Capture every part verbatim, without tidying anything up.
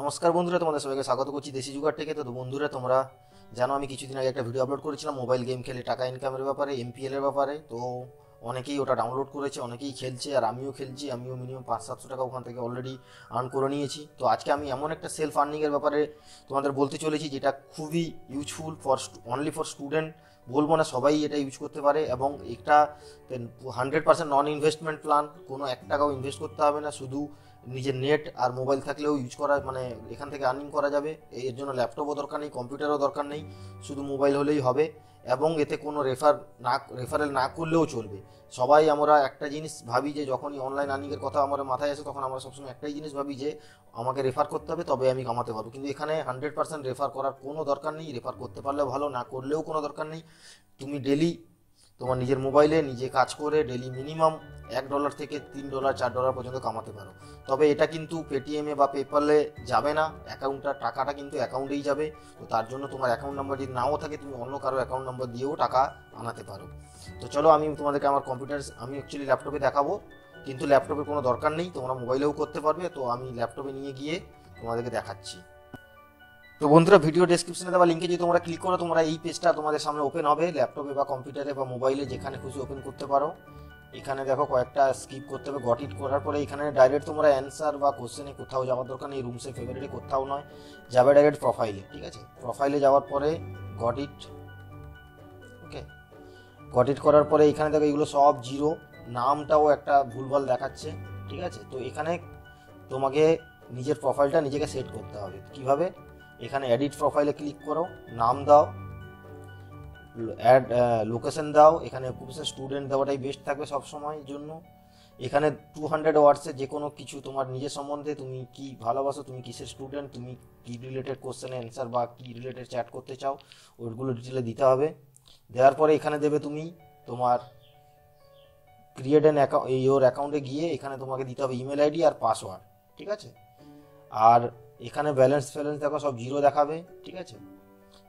নমস্কার বন্ধুরা, তোমাদের সবাইকে স্বাগত করছি দেশি জুগার টেকেতে। তো বন্ধুরা, তোমরা জানো আমি কিছুদিন আগে একটা ভিডিও আপলোড করেছিলাম মোবাইল গেম খেলে টাকা ইনকামের ব্যাপারে, এমপিএল এর ব্যাপারে। তো অনেকেই ওটা ডাউনলোড করেছে, অনেকেই খেলছে, আর আমিও খেলছি। আমিও মিনিমাম পাঁচ সাতশো টাকা ওখান থেকে অলরেডি আর্ন করে নিয়েছি। তো আজকে আমি এমন একটা সেলফ আর্নিংয়ের ব্যাপারে তোমাদের বলতে চলেছি যেটা খুবই useful for only for student বলবো না, সবাই এটা ইউজ করতে পারে। এবং এটা hundred percent non investment plan, কোনো এক টাকাও ইনভেস্ট করতে হবে না, শুধু নিজের নেট আর মোবাইল থাকলেও ইউজ করা, মানে এখান থেকে আর্নিং করা যাবে। এর জন্য ল্যাপটপও দরকার নেই, কম্পিউটারও দরকার নেই, শুধু মোবাইল হলেই হবে। এবং এতে কোনো রেফার না রেফারেল না করলেও চলবে। সবাই আমরা একটা জিনিস ভাবি যে যখনই অনলাইন আর্নিংয়ের কথা আমার মাথায় আসে তখন আমরা সবসময় একটাই জিনিস ভাবি যে আমাকে রেফার করতে হবে তবে আমি কামাতে পারবো, কিন্তু এখানে হান্ড্রেড পার্সেন্ট রেফার করার কোনো দরকার নেই। রেফার করতে পারলে ভালো, না করলেও কোনো দরকার নেই। তুমি ডেলি তোমার নিজের মোবাইলে নিজে কাজ করে ডেলি মিনিমাম এক ডলার থেকে তিন ডলার চার ডলার পর্যন্ত কামাতে পারো। তবে এটা কিন্তু পেটিএমে বা পেপ্যালে যাবে না, অ্যাকাউন্টটা টাকাটা কিন্তু অ্যাকাউন্টেই যাবে। তো তার জন্য তোমার অ্যাকাউন্ট নাম্বার যদি নাও থাকে তুমি অন্য কারো অ্যাকাউন্ট নাম্বার দিয়েও টাকা আনাতে পারো। তো চলো, আমি তোমাদেরকে আমার কম্পিউটার, আমি অ্যাকচুয়ালি ল্যাপটপে দেখাবো, কিন্তু ল্যাপটপের কোনো দরকার নেই, তোমরা মোবাইলেও করতে পারবে। তো আমি ল্যাপটপে নিয়ে গিয়ে তোমাদেরকে দেখাচ্ছি। তো বন্ধুরা, ভিডিও ডেসক্রিপশনে দেওয়া লিঙ্কে যদি তোমরা ক্লিক করো তোমরা এই পেজটা তোমাদের সামনে ওপেন হবে। ল্যাপটপে বা কম্পিউটারে বা মোবাইলে যেখানে খুশি ওপেন করতে পারো। এখানে দেখো কয়েকটা স্কিপ করতে হবে, গট ইট করার পরে এখানে ডাইরেক্ট তোমরা অ্যান্সার বা কোশ্চেনে কোথাও যাওয়ার দরকার নেই, রুমসে ফেভারিটে কোথাও নয়, যাবে ডাইরেক্ট প্রোফাইলে। ঠিক আছে, প্রোফাইলে যাওয়ার পরে got it, okay, got it করার পরে এখানে দেখো এগুলো সব জিরো, নামটাও একটা ভুলভাল দেখাচ্ছে। ঠিক আছে, তো এখানে তোমাকে নিজের প্রোফাইলটা নিজেকে সেট করতে হবে। কিভাবে? এখানে এডিট প্রোফাইলে ক্লিক করো, নাম দাও, অ্যাড লোকেশন দাও, এখানে স্টুডেন্ট দেওয়াটাই বেস্ট থাকবে সব সময়ের জন্য। এখানে টু হান্ড্রেড ওয়ার্ডসে যে কোনো কিছু তোমার নিজের সম্বন্ধে, তুমি কি ভালোবাসো, তুমি কিসের স্টুডেন্ট, তুমি কি রিলেটেড কোশ্চেন অ্যান্সার বা কি রিলেটেড চ্যাট করতে চাও, ওইগুলো ডিটেলে দিতে হবে। দেওয়ার পরে এখানে দেবে তুমি তোমার ক্রিয়েট অ্যান অ্যাকাউন্ট, ইওর অ্যাকাউন্টে গিয়ে এখানে তোমাকে দিতে হবে ইমেল আইডি আর পাসওয়ার্ড। ঠিক আছে, আর এখানে ব্যালেন্স ফ্যালেন্স দেখো সব জিরো দেখাবে। ঠিক আছে,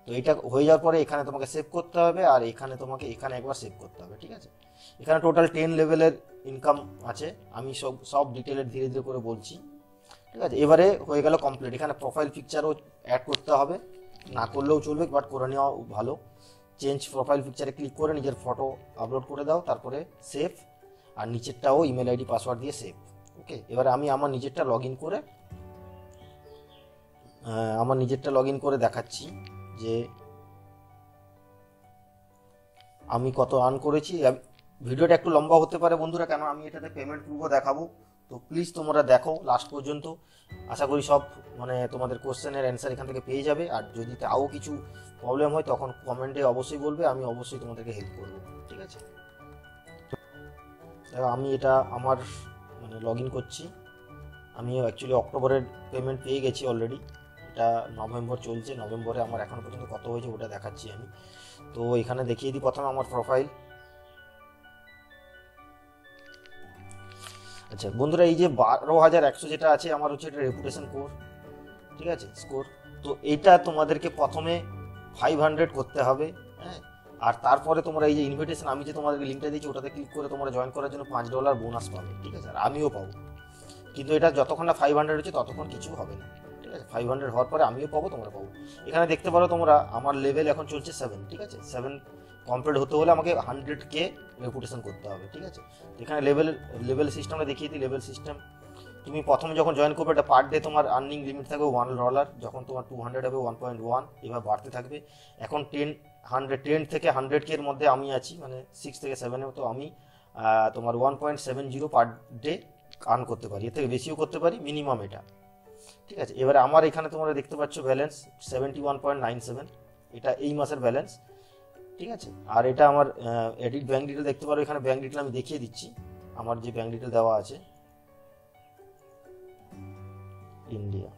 তো এটা হয়ে যাওয়ার পরে এখানে তোমাকে সেভ করতে হবে, আর এখানে তোমাকে এখানে একবার সেভ করতে হবে। ঠিক আছে, এখানে টোটাল টেন লেভেলের ইনকাম আছে, আমি সব সব ডিটেলে ধীরে ধীরে করে বলছি। ঠিক আছে, এবারে হয়ে গেল কমপ্লিট। এখানে প্রোফাইল পিকচারও অ্যাড করতে হবে, না করলেও চলবে, বাট করে নেওয়া ভালো। চেঞ্জ প্রোফাইল পিকচারে ক্লিক করে নিজের ফটো আপলোড করে দাও, তারপরে সেভ, আর নিচেরটাও ইমেল আইডি পাসওয়ার্ড দিয়ে সেভ। ওকে, এবারে আমি আমার নিজেরটা লগ ইন করে আমার নিজেরটা লগ ইন করে দেখাচ্ছি যে আমি কত আর্ন করেছি। ভিডিওটা একটু লম্বা হতে পারে বন্ধুরা, কেন আমি এটাতে পেমেন্ট প্রুফও দেখাবো। তো প্লিজ তোমরা দেখো লাস্ট পর্যন্ত, আশা করি সব মানে তোমাদের কোশ্চেনের অ্যান্সার এখান থেকে পেয়ে যাবে। আর যদি তাও কিছু প্রবলেম হয় তখন কমেন্টে অবশ্যই বলবে, আমি অবশ্যই তোমাদেরকে হেল্প করবো। ঠিক আছে, আমি এটা আমার মানে লগ ইন করছি। আমি অ্যাকচুয়ালি অক্টোবরের পেমেন্ট পেয়ে গেছি অলরেডি, এটা নভেম্বর চলছে, নভেম্বরে আমার এখনও পর্যন্ত কত হয়েছে ওটা দেখাচ্ছি আমি। তো এখানে দেখিয়ে দিই প্রথমে আমার প্রোফাইল। আচ্ছা বন্ধুরা, এই যে বারো হাজার একশো যেটা আছে আমার হচ্ছে এটা রেপুটেশন কোর। ঠিক আছে, স্কোর। তো এটা তোমাদেরকে প্রথমে ফাইভ হান্ড্রেড করতে হবে। হ্যাঁ, আর তারপরে তোমরা এই যে ইনভিটেশন আমি যে তোমাদেরকে লিঙ্কটা দিয়েছি ওটাতে ক্লিক করে তোমরা জয়েন করার জন্য পাঁচ ডলার বোনাস পাবে। ঠিক আছে, আর আমিও পাবো, কিন্তু এটা যতক্ষণ না ফাইভ হান্ড্রেড হচ্ছে ততক্ষণ কিছু হবে না। ঠিক আছে, ফাইভ হান্ড্রেড হওয়ার পরে আমিও পাবো, তোমরা পাবো। এখানে দেখতে পারো তোমরা আমার লেভেল এখন চলছে সেভেন। ঠিক আছে, সেভেন কমপ্লিট হতে হলে আমাকে হান্ড্রেড কে রেপুটেশন করতে হবে। ঠিক আছে, এখানে লেভেল লেভেল সিস্টেমটা দেখিয়ে দিই। লেভেল সিস্টেম, তুমি প্রথম যখন জয়েন করবে এটা পার ডে তোমার আর্নিং লিমিট থাকবে ওয়ান ডলার, যখন তোমার টু হান্ড্রেড হবে ওয়ান পয়েন্ট ওয়ান, এবার বাড়তে থাকবে। এখন টেন হান্ড্রেড টেন থেকে হান্ড্রেড কে এর মধ্যে আমি আছি, মানে সিক্স থেকে সেভেনে। তো আমি তোমার one point seven zero per day earn করতে পারি, এর থেকে বেশিও করতে পারি, মিনিমাম এটা। ঠিক আছে, এবারে আমার এখানে তোমরা দেখতে পাচ্ছ balance seventy one point nine seven, এটা এই মাসের ব্যালেন্স। ঠিক আছে, আর এটা আমার এডিট ব্যাঙ্ক ডিটেল দেখতে পারো, এখানে ব্যাঙ্ক ডিটেল আমি দেখিয়ে দিচ্ছি, আমার যে ব্যাঙ্ক ডিটেল দেওয়া আছে ইন্ডিয়া,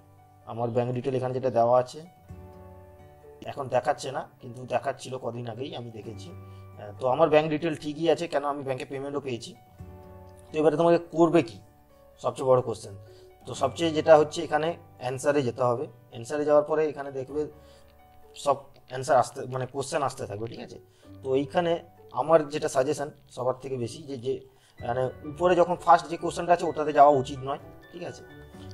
আমার ব্যাঙ্ক ডিটেল এখানে যেটা দেওয়া আছে এখন দেখাচ্ছে না, কিন্তু দেখাচ্ছিল কদিন আগেই আমি দেখেছি। তো আমার ব্যাঙ্ক ডিটেল ঠিকই আছে, কেন আমি ব্যাঙ্কে পেমেন্টও পেয়েছি। তো এবারে তোমাকে করবে কি, সবচেয়ে বড় কোশ্চেন। তো সবচেয়ে যেটা হচ্ছে এখানে অ্যান্সারে যেতে হবে, অ্যান্সারে যাওয়ার পরে এখানে দেখবে সব অ্যান্সার আসতে মানে কোশ্চেন আসতে থাকবে। ঠিক আছে, তো এইখানে আমার যেটা সাজেশান সবার থেকে বেশি যে যে মানে উপরে যখন ফার্স্ট যে কোশ্চেনটা আছে ওটাতে যাওয়া উচিত নয়। ঠিক আছে,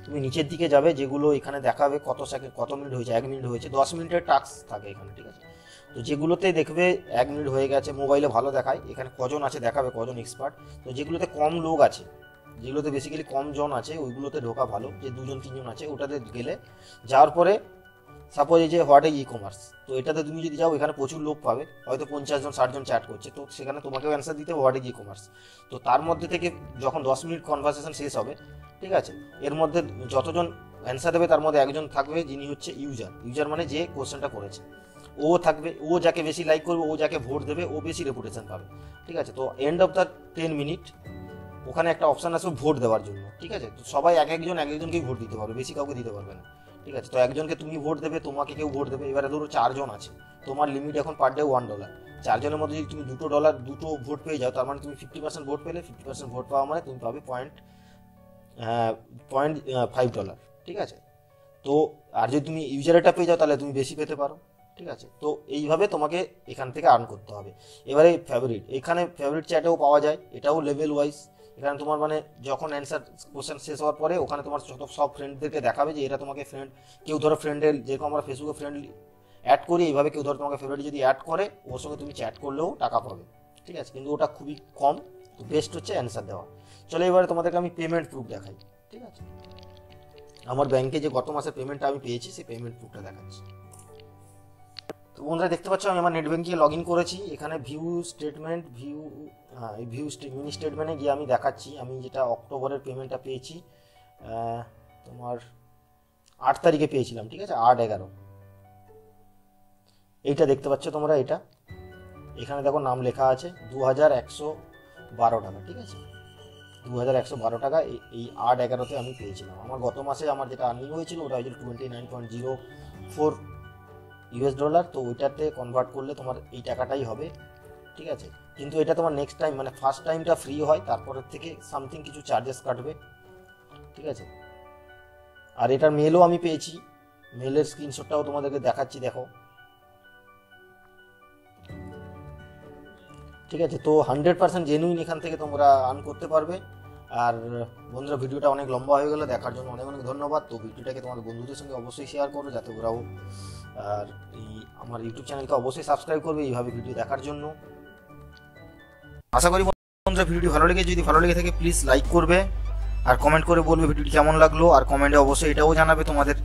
তুমি নিচের দিকে যাবে, যেগুলো এখানে দেখাবে কত সেকেন্ড কত মিনিট হয়েছে, এক মিনিট হয়েছে, দশ মিনিটের টাস্ক থাকে এখানে, ঠিক আছে। তো যেগুলোতে দেখবে এক মিনিট হয়ে গেছে, মোবাইলে ভালো দেখায় এখানে কজন আছে দেখাবে, কজন এক্সপার্ট। তো যেগুলোতে কম লোক আছে, যেগুলোতে বেসিক্যালি কম জন আছে, ওইগুলোতে ঢোকা ভালো, যে দুজন তিনজন আছে ওটাতে গেলে। যাওয়ার পরে সাপোজ এই যে হোয়াট ইজ ই কমার্স, তো এটাতে তুমি যদি যাও এখানে প্রচুর লোক পাবে, হয়তো পঞ্চাশ জন ষাট জন চ্যাট করছে, তো সেখানে তোমাকেও অ্যান্সার দিতে হোয়াট ইজ ই কমার্স। তো তার মধ্যে থেকে যখন দশ মিনিট কনভারসেশন শেষ হবে, ঠিক আছে, এর মধ্যে যতজন অ্যান্সার দেবে তার মধ্যে একজন থাকবে যিনি হচ্ছে ইউজার। ইউজার মানে যে কোশ্চেনটা করেছে ও থাকবে, ও যাকে বেশি লাইক করবে, ও যাকে ভোট দেবে, ও বেশি রেপুটেশন পাবে, ঠিক আছে। তো end of the ten minute ওখানে একটা অপশান আসবে ভোট দেওয়ার জন্য, ঠিক আছে। তো সবাই এক একজন এক একজনকেই ভোট দিতে পারবে, বেশি কাউকে দিতে পারবে না, ঠিক আছে। তো একজনকে তুমি ভোট দেবে, তোমাকে কেউ ভোট দেবে। এবারে ধরো চারজন আছে, তোমার লিমিট এখন পার ডে ওয়ান ডলার। চারজনের মধ্যে যদি তুমি দুটো ডলার দুটো ভোট পেয়ে যাও, তার মানে তুমি ফিফটি পার্সেন্ট ভোট পেলে, ফিফটি পার্সেন্ট ভোট পাওয়া মানে তুমি পাবে পয়েন্ট পয়েন্ট ফাইভ ডলার ঠিক আছে। তো আর যদি তুমি ইউজারেটা পেয়ে যাও তাহলে তুমি বেশি পেতে পারো, ঠিক আছে। তো এইভাবে তোমাকে এখান থেকে আর্ন করতে হবে। এবারে ফেভারিট, এখানে ফেভারিট চ্যাটেও পাওয়া যায়, এটাও লেভেল ওয়াইজ। এখানে তোমার মানে যখন অ্যান্সার কোশ্চেন শেষ হওয়ার পরে ওখানে তোমার যত সব ফ্রেন্ডদেরকে দেখাবে, যে এরা তোমাকে ফ্রেন্ড, কেউ ধরো ফ্রেন্ডের যেরকম আমরা ফেসবুকে ফ্রেন্ড অ্যাড করি এইভাবে, কেউ ধরো তোমাকে ফেভারিট যদি অ্যাড করে ওর সঙ্গে তুমি চ্যাট করলেও টাকা পাবে, ঠিক আছে, কিন্তু ওটা খুবই কম। তো বেস্ট হচ্ছে অ্যান্সার দেওয়া। চলো এবারে তোমাদেরকে আমি পেমেন্ট প্রুফ দেখাই, ঠিক আছে। আমার ব্যাংকে যে গত মাসের পেমেন্টটা আমি পেয়েছি সেই পেমেন্ট প্রুফটা দেখাচ্ছি। তো বন্ধুরা দেখতে পাচ্ছ আমি আমার নেট ব্যাঙ্কিংয়ে লগ ইন করেছি। এখানে view statement, view view mini স্টেটমেন্টে গিয়ে আমি দেখাচ্ছি আমি যেটা অক্টোবরের পেমেন্টটা পেয়েছি, তোমার আট তারিখে পেয়েছিলাম, ঠিক আছে, আট এগারো। এইটা দেখতে পাচ্ছ তোমরা, এটা এখানে দেখো নাম লেখা আছে দু হাজার একশো বারো টাকা, ঠিক আছে, দু হাজার একশো বারো টাকা এই আট এগারোতে আমি পেয়েছিলাম। আমার গত মাসে আমার যেটা আর্নিং হয়েছিল ওটা হয়েছিল twenty nine point zero four US dollar. তো ওইটাতে কনভার্ট করলে তোমার এই টাকাটাই হবে, ঠিক আছে। কিন্তু এটা তোমার নেক্সট টাইম মানে ফার্স্ট টাইমটা ফ্রি হয়, তারপরের থেকে সামথিং কিছু চার্জেস কাটবে, ঠিক আছে। আর এটার মেলও আমি পেয়েছি, মেলের স্ক্রিনশটটাও তোমাদেরকে দেখাচ্ছি, দেখো, ঠিক আছে। তো হান্ড্রেড পার্সেন্ট জেনুইন এখান থেকে তোমরা আর্ন করতে পারবে। আর বন্ধুরা ভিডিওটা অনেক লম্বা হয়ে গেলো, দেখার জন্য অনেক অনেক ধন্যবাদ। তো ভিডিওটাকে তোমার বন্ধুদের সঙ্গে অবশ্যই শেয়ার করো যাতে ওরাও, আর এই আমার ইউটিউব চ্যানেলকে অবশ্যই সাবস্ক্রাইব করবে এইভাবে ভিডিও দেখার জন্য। আশা করি বন্ধুরা ভিডিওটি ভালো লেগে, যদি ভালো লেগে থাকে প্লিজ লাইক করবে আর কমেন্ট করে বলবে ভিডিওটি কেমন লাগলো। আর কমেন্টে অবশ্যই এটাও জানাবে তোমাদের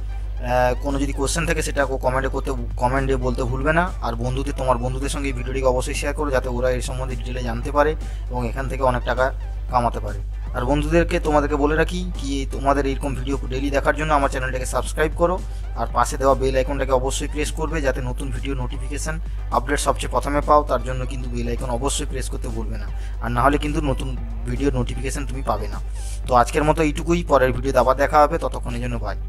কোনো যদি কোশ্চেন থাকে সেটা কমেন্টে করতে কমেন্টে বলতে ভুলবে না। আর বন্ধুদের তোমার বন্ধুদের সঙ্গে এই ভিডিওটিকে অবশ্যই শেয়ার করো যাতে ওরা এই সম্বন্ধে ডিটেলে জানতে পারে এবং এখান থেকে অনেক টাকা কামাতে পারে। আর বন্ধুদেরকে তোমাদেরকে বলে রাখি কি তোমাদের এরকম ভিডিও ডেইলি দেখার জন্য আমার চ্যানেলটাকে সাবস্ক্রাইব করো আর পাশে দেওয়া বেল আইকনটাকে অবশ্যই প্রেস করবে যাতে নতুন ভিডিও নোটিফিকেশান আপডেট সবচেয়ে প্রথমে পাও। তার জন্য কিন্তু বেল আইকন অবশ্যই প্রেস করতে ভুলবে না, আর নাহলে কিন্তু নতুন ভিডিও নোটিফিকেশান তুমি পাবে না। তো আজকের মতো এইটুকুই, পরের ভিডিওতে আবার দেখা হবে, ততক্ষণের জন্য বাই।